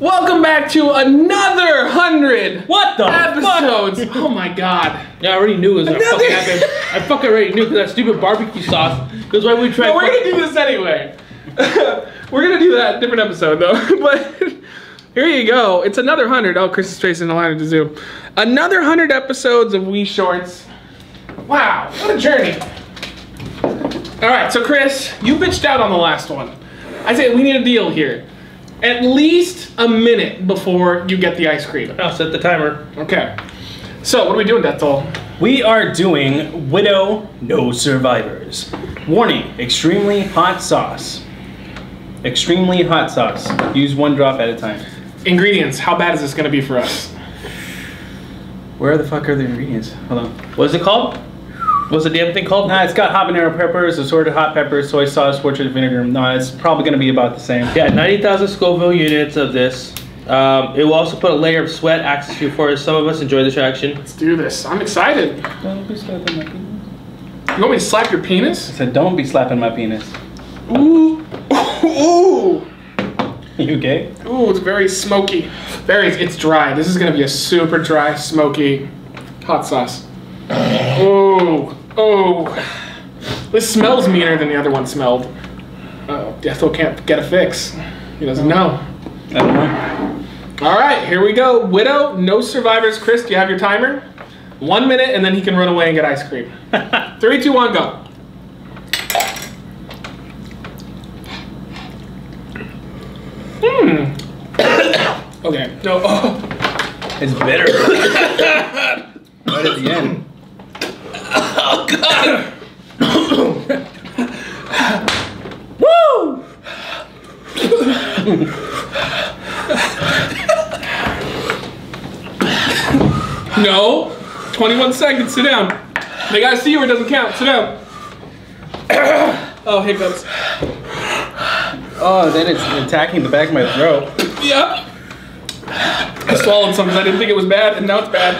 Welcome back to another 100. What the episodes? Fuck? Oh my god! Yeah, I already knew it was gonna fucking happen. I fucking already knew because that stupid barbecue sauce. That's why we tried. No, we're gonna do this anyway. We're gonna do that different episode though. But here you go. It's another 100. Oh, Chris is facing the line at the zoo. Another 100 episodes of WE Shorts. Wow, what a journey! All right, so Chris, you bitched out on the last one. I say we need a deal here. At least a minute before you get the ice cream. I'll set the timer. Okay. So, what are we doing, Deathtoll? We are doing Widow No Survivors. Warning, extremely hot sauce. Extremely hot sauce. Use one drop at a time. Ingredients, how bad is this going to be for us? Where the fuck are the ingredients? Hold on. What is it called? What's the damn thing called? Nah, it's got habanero peppers, assorted hot peppers, soy sauce, orchard vinegar. Nah, it's probably gonna be about the same. Yeah, 90,000 Scoville units of this. It will also put a layer of sweat access to you for us. Some of us enjoy this action. Let's do this. I'm excited. Don't be slapping my penis. You want me to slap your penis? I said, don't be slapping my penis. Ooh. Ooh. You gay? Ooh, it's very smoky. It's dry. This is gonna be a super dry, smoky hot sauce. Oh, oh. This smells meaner than the other one smelled. Uh-oh, Deathtoll can't get a fix. He doesn't know. I don't know. All right, here we go. Widow, no survivors. Chris, do you have your timer? 1 minute, and then he can run away and get ice cream. 3, 2, 1, go. Hmm. Okay. No. Oh. It's bitter. Right at the end. Oh god! Woo! No. 21 seconds, sit down. They gotta see you or it doesn't count. Sit down. Oh, hiccups. Oh, then it's attacking the back of my throat. Yep. I swallowed some because I didn't think it was bad and now it's bad.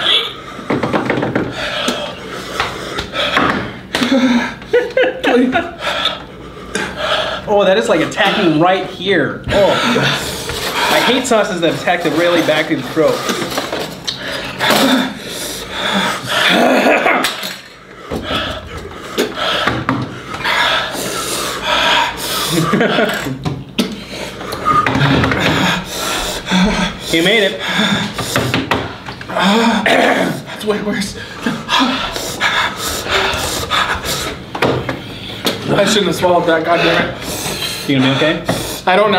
Oh, that is like attacking right here. Oh, I hate sauces that attack the really back of the throat. He made it. That's way worse. I shouldn't have swallowed that, god damn it. You gonna be okay? I don't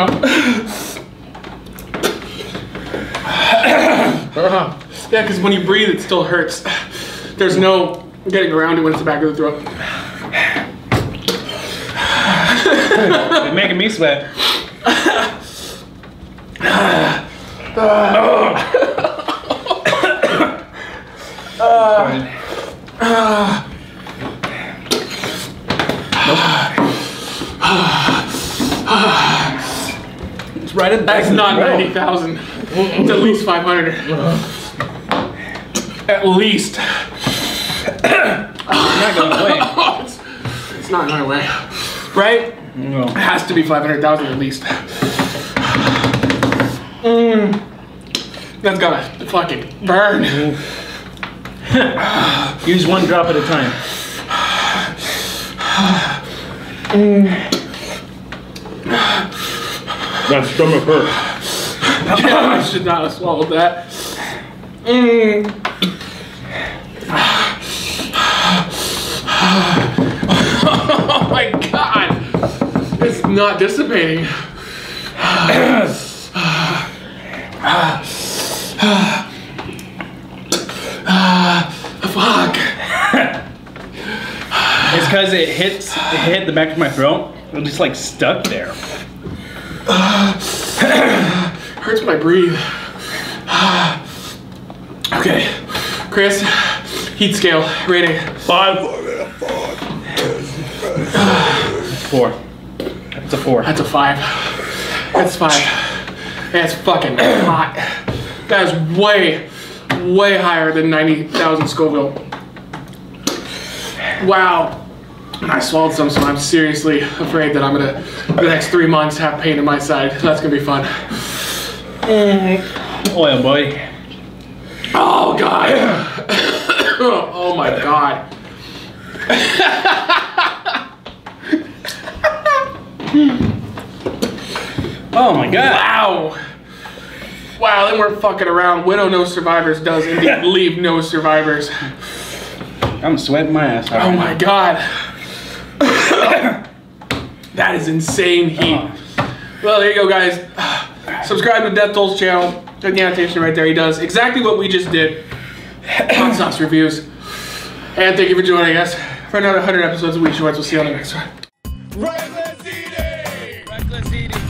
know. Yeah, because when you breathe, it still hurts. There's no getting around it when it's the back of the throat. You're making me sweat. It's right at the back. That's not 90,000. It's at least 500. At least. It's not going away. It's not going away. Right? No. It has to be 500,000 at least. That's gonna fucking burn. Use one drop at a time. That stomach hurts. Yeah, I should not have swallowed that. Oh my god! It's not dissipating. Fuck. It's because it hit the back of my throat. It just like stuck there. Hurts my breathe. Okay, Chris, heat scale rating. 5. 4. That's a 4. That's a 5. That's 5. That's fucking hot. That is way, way higher than 90,000 Scoville. Wow. I swallowed some, so I'm seriously afraid that I'm gonna, for the next 3 months, have pain in my side. That's gonna be fun. Oh yeah, boy. Oh god. Oh my god. Oh my god. Wow. Wow, then we're fucking around. Widow No Survivors does indeed leave no survivors. I'm sweating my ass off. Oh my god. That is insane heat. Well, there you go, guys. Subscribe to Deathtoll's channel. Check the annotation right there. He does exactly what we just did. Hot sauce reviews. And thank you for joining us for another 100 episodes of WE Shorts. We'll see you on the next one. Reckless eating! Reckless eating.